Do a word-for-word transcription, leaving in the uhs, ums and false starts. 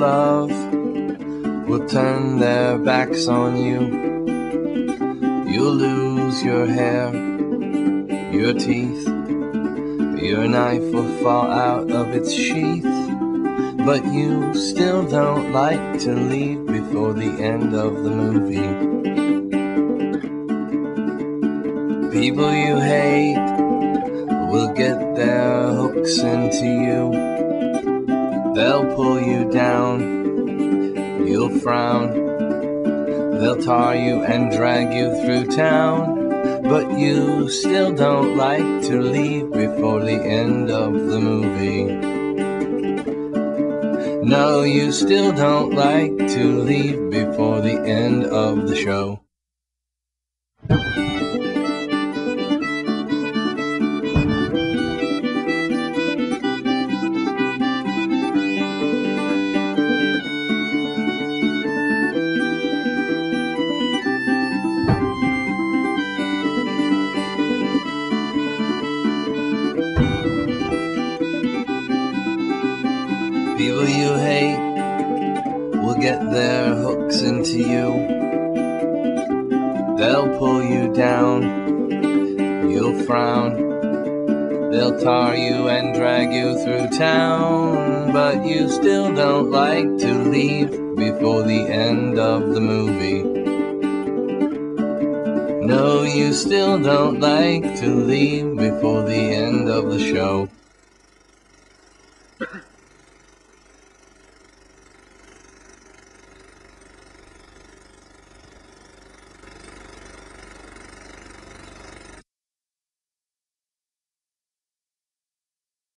love will turn their backs on you. You'll lose your hair, your teeth, your knife will fall out of its sheath. But you still don't like to leave before the end of the movie. People you hate will get their hooks into you. They'll pull you down, you'll frown. They'll tar you and drag you through town. But you still don't like to leave before the end of the movie. No, you still don't like to leave before the end of the show. People you hate will get their hooks into you. They'll pull you down, you'll frown. They'll tar you and drag you through town. But you still don't like to leave before the end of the movie. No, you still don't like to leave before the end of the show.